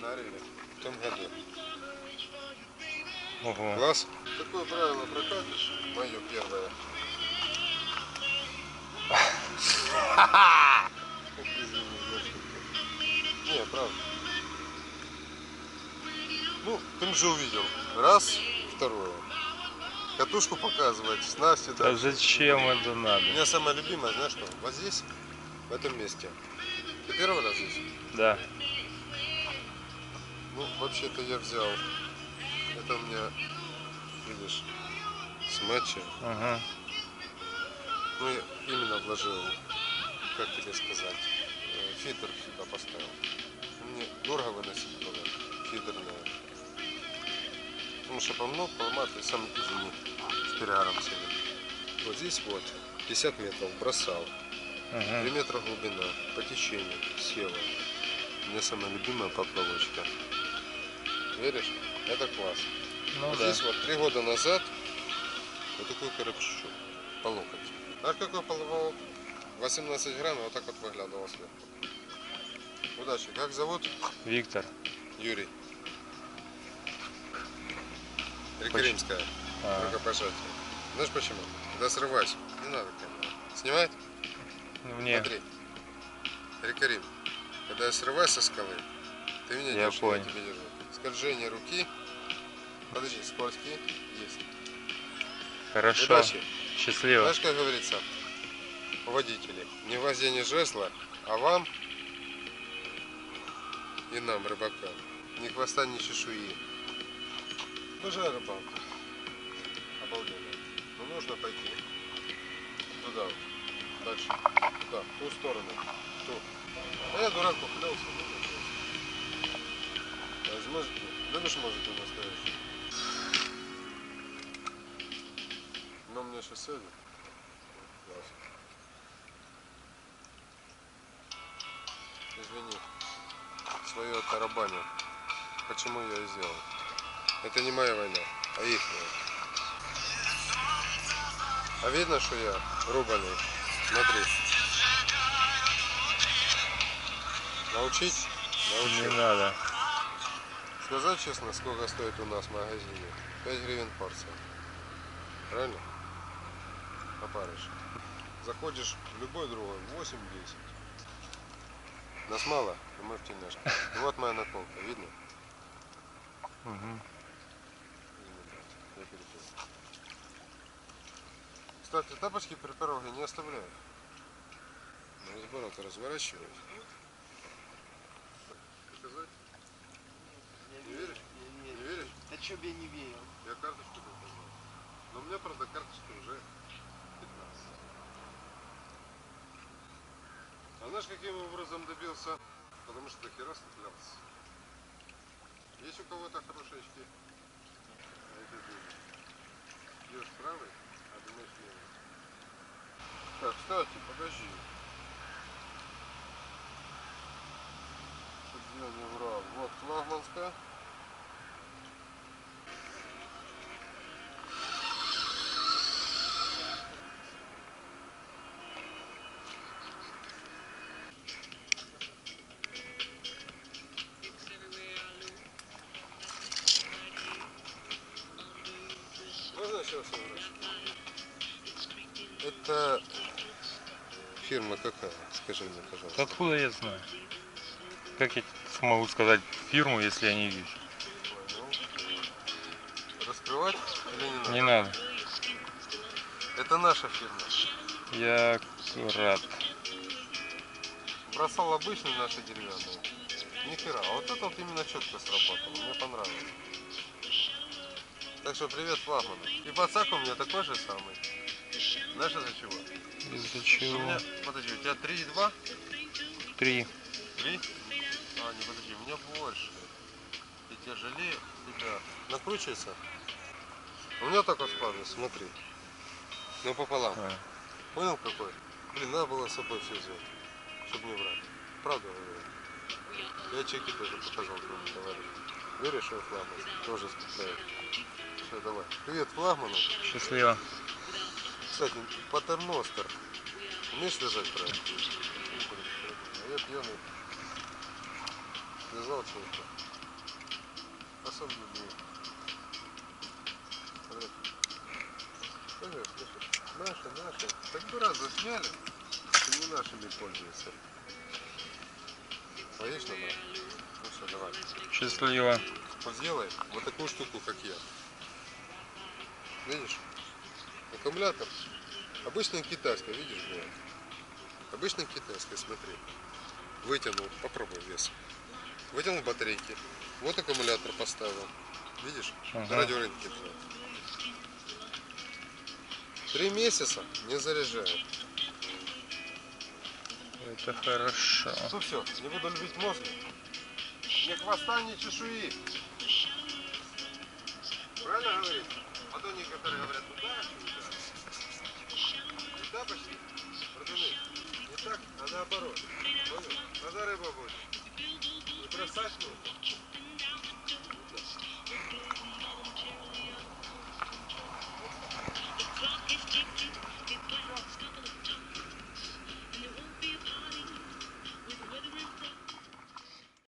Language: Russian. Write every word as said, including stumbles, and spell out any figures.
нарыли в том году. Ого. Класс. Такое правило прокатишь, мое первое. Не, правда. Ну, ты же увидел. Раз, второе. Катушку показывать, снасти. Да зачем это надо? У меня самое любимое, знаешь что? Вот здесь, в этом месте. Ты первый раз здесь? Да. Ну, вообще-то я взял. Это у меня, видишь, с матча. Ага. Ну, я именно вложил, как тебе сказать, фидер сюда поставил. Мне дорого выносить было, фидерное. Потому что помног, поломать и сам извини, с перегаром сели. Вот здесь вот, пятьдесят метров бросал, ага. три метра глубина, по течению, села. У меня самая любимая поплавочка. Веришь? Это класс. Ну, вот да. Здесь вот три года назад вот такую коробчичку по локоть. Знаешь, какой половок? восемнадцать грамм, вот так вот выглядывал сверху. Удачи. Как зовут? Виктор. Юрий. Крымская. А -а -а. Рукопожатие. Знаешь почему? Да срывайся. Не надо камеру. Снимает? Мне. Смотри. Рекорим. Когда я срываюсь со скалы, ты меня я держишь, понял. Я тебя держу. Скольжение руки. Подожди, скользкие есть. Хорошо. Удачи. Счастливо. Знаешь, как говорится, водители, не в вождении жезла, а вам и нам, рыбакам, ни хвоста, ни чешуи. Божая рыбалка. Обалденно. Но нужно пойти туда, дальше, туда, в ту сторону, в ту. А я дурак ухлялся. Музыку. Любишь музыку настоящую? Но мне сейчас сегодня. Извини, свое тарабаню. Почему я и сделал? Это не моя война, а их. А видно, что я рубаный? Смотри. Научить? Научить. Не надо. Сказать честно, сколько стоит у нас в магазине? пять гривен порция. Правильно? Опарыш. Заходишь в любой другой, восемь-десять. Нас мало, и мы в тельняшке. Вот моя наколка, видно? Угу. Кстати, тапочки при пироге не оставляют. На разборот разворачивают. Показать? Не веришь? Не, не, не веришь? Да чё бы я не верил? Я карточку показал. Но у меня, правда, карточка уже пятнадцать. А знаешь, каким образом добился? Потому что до хера стреплялся. Есть у кого-то хорошие очки? А это ты. Бьёшь правый, а думаешь левый. Так, кстати, подожди. Я не врал. Вот флагманская. Можно еще собрать? Это фирма какая? Скажи мне, пожалуйста. Откуда я знаю? Как я смогу сказать фирму, если я не вижу? Раскрывать или не надо? Не надо. Это наша фирма. Я рад. Бросал обычные наши деревянные. Нихера. А вот это вот именно четко сработало. Мне понравилось. Так что привет флагману. И пацак у меня такой же самый. Знаешь, из-за чего? Из-за чего? У меня... Подожди, у тебя три и два? три. три? А, не, подожди, у меня больше. И тяжелее, тебя накручивается. У меня так вот складывается, смотри. Ну пополам. А. Понял какой? Блин, надо было с собой все взять, чтобы не брать. Правда говорю. Я чеки тоже показал, кроме товарища. Веришь, что флагман тоже спускает. Все, давай. Привет флагману. Счастливо. Кстати, патерностер. Умеешь лежать правильно? А я пьяный. Лежал человека. голосом людей. Слышишь, слышишь, наши, наши. Так бы раз засняли, что не нашими пользуются. Конечно, да. Ну все, давай. Счастливо. Вот сделай вот такую штуку, как я. Видишь? Аккумулятор. Обычная китайская, видишь, бывает. Обычная китайская, смотри. Вытянул, попробуй вес. Вытянул батарейки. Вот аккумулятор поставил. Видишь? Ага. На радиорынке бывает. Три месяца не заряжает. Это хорошо. Ну все, не буду любить мозг. Ни хвоста, ни чешуи. Правильно говорит? А то некоторые говорят, туда, сюда. И да, почти. Продумай. Не так, а наоборот. Понял? Надо рыба будет. Не бросать нужно.